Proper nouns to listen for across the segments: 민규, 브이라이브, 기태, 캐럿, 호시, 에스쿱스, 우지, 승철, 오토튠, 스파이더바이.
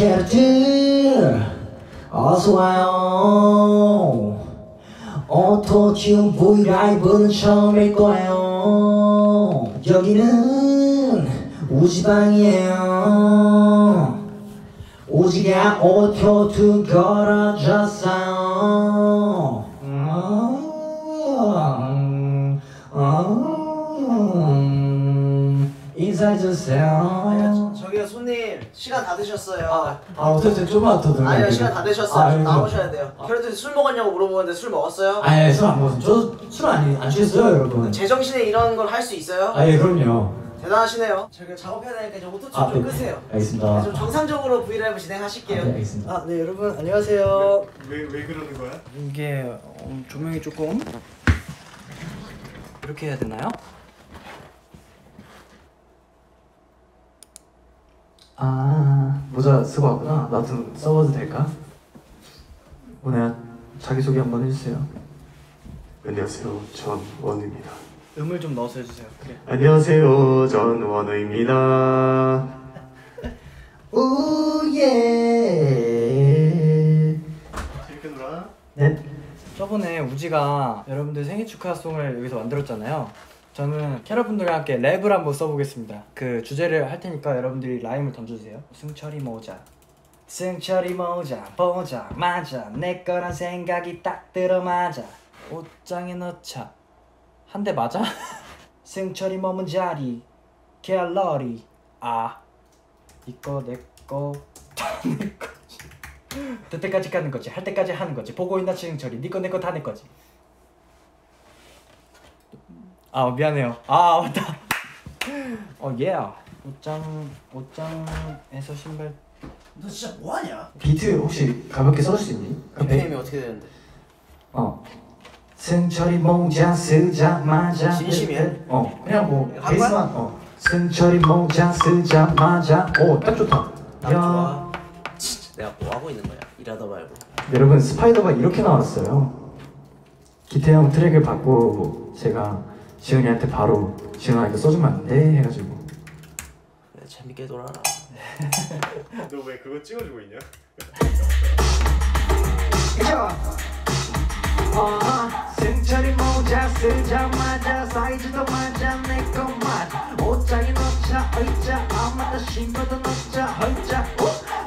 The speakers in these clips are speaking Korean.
캐럿들 어서와요. 오토튠 V 라이브는 처음일 거예요. 여기는 우지방이에요. 우지가 오토튠 걸어줬어요. 인사해주세요. 저기요 손님 시간 다 되셨어요. 어쨌든 좀만 더 들어요. 아니요 시간 다 되셨어요. 나오셔야 돼요. 캐럿들이 술 먹었냐고 물어보는데 술 먹었어요? 아니 술 안 먹었어요. 저 술 안 취했어요 여러분. 제정신에 이런 걸 할 수 있어요? 아 예 그럼요. 대단하시네요. 저희가 작업해야 되니까 이제 오토튠 좀 끄세요. 네, 알겠습니다. 좀 정상적으로 브이라이브 진행하실게요. 네, 알겠습니다. 네 여러분 안녕하세요. 왜 그러는 거야? 이게 조명이 조금 이렇게 해야 되나요? 아 모자 쓰고 왔구나. 나 좀 써봐도 될까? 원혜야 자기소개 한번 해주세요. 안녕하세요 전 원우입니다. 음을 좀 넣어서 해주세요. 그래. 안녕하세요 전 원우입니다. 오예 재밌게 놀아. 네 저번에 우지가 여러분들 생일 축하송을 여기서 만들었잖아요. 저는 캐럿분들과 함께 랩을 한번 써보겠습니다. 그 주제를 할 테니까 여러분들이 라임을 던져주세요. 승철이 모자 보자마자 내 거란 생각이 딱 들어맞아 옷장에 넣자 한 대 맞아? 승철이 머문 자리 갤러리 이거 내 거 다 내 거지 될 때까지 가는 거지 할 때까지 하는 거지 보고 있나 승철이 네 거 내 거 다 내 거지. 미안해요. 맞다. 옷장에서 신발. 너 진짜 뭐하냐? 비트 혹시 가볍게 써줄 수 있니? BPM이 어떻게 되는데? 승철이 모자 쓰자마자 진심이야? 그냥 뭐 베이스만 승철이 모자 쓰자마자 딱 좋다. 딱 좋아. 내가 뭐 하고 있는 거야? 일하다 말고. 여러분 스파이더바이 이렇게 나왔어요. 기태 형 트랙을 받고 제가 지훈이한테 바로 지훈아 이거 써주면 안 돼? 해가지고 그래, 재밌게 놀아라. 너 왜 그거 찍어주고 있냐? 승철이 모자 쓰자마자 사이즈도 맞아 내 거 맞아 옷장에 넣자 의자 아마도 신발도 넣자 의자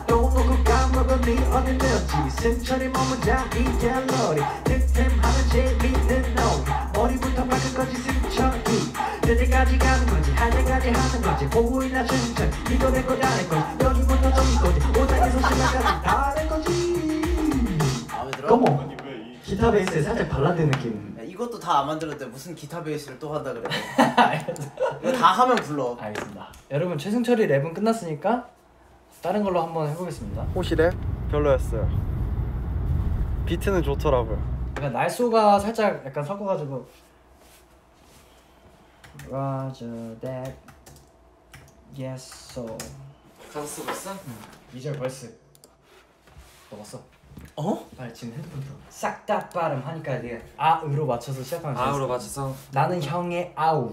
또 놓고 까먹어 니 어디 넣지 승철이 머문 자리 갤러리 득템하는 재밌는 놀이 머리부터 발끝까지 승철이 될 때까지 가는 거지 할 때까지 하는 거지 보고 있나 승철 니도 내 거 다 내 거지 여기부터 저기 거지 옷장에서 신발까지 다 내 거지. 마음에 들어? 고모 기타 베이스에 살짝 발라드 느낌. 야, 이것도 다 안 만들었는데 무슨 기타 베이스를 또 한다 그래. 이거 다 하면 불러. 알겠습니다. 여러분 최승철이 랩은 끝났으니까 다른 걸로 한번 해보겠습니다. 호시 랩 별로였어요. 비트는 좋더라고요. 약간 날쏘가 살짝 약간 섞어가지고 Roger that Yes so 가사 쓰고 있어? 응. 2절 벌스 넣었어. 지금 핸드폰 들어. 싹 다 발음 하니까 이제 아으로 맞춰서 시작하면 돼요. 아으로 맞춰서. 나는 형의 아우.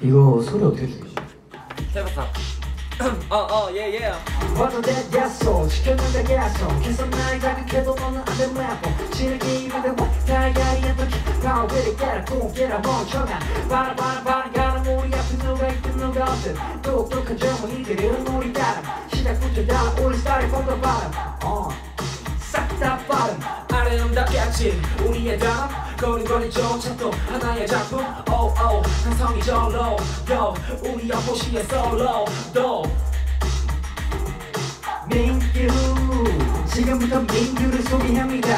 이거 소리 어떻게 줄이지? 해봤다. 예예. 와도 내 야소 시켰는데 야소 계속 날 자극해도 너는 안 될 말고 즐기면 돼 와타야야 또 기타 위를 깨라 꿈깨라 멍청아 바라바라바라 가라 우리 앞에 누가 있든 누가 없든 똑똑한 점은 이들은 우리 따라 시작부터 다 우리 스타일 펑더 바람 싹 다 바람 아름답게 아침 우리의 담 거리거리조차 또 하나의 작품 오오 한성이 절로 요 우리의 호시의 솔로 도 민규 지금부터 민규를 소개합니다.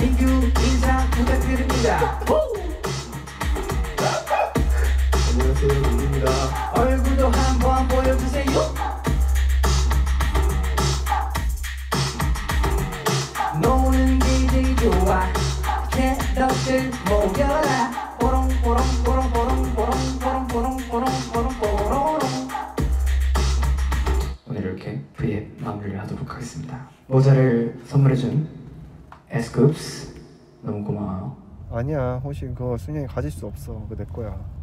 민규 인사 부탁드립니다. 안녕하세요 민규입니다. 얼굴도 한번 보여주세요. 노는 길이 좋아 캐럿들 모여라 뽀롱뽀롱뽀롱뽀롱뽀롱뽀롱뽀롱뽀롱뽀롱뽀롱뽀롱. 오늘 이렇게 V앱 마무리를 하도록 하겠습니다. 모자를 선물해준 에스쿱스 너무 고마워요. 아니야 호시 그거 승현이 가질 수 없어. 그거 내 거야.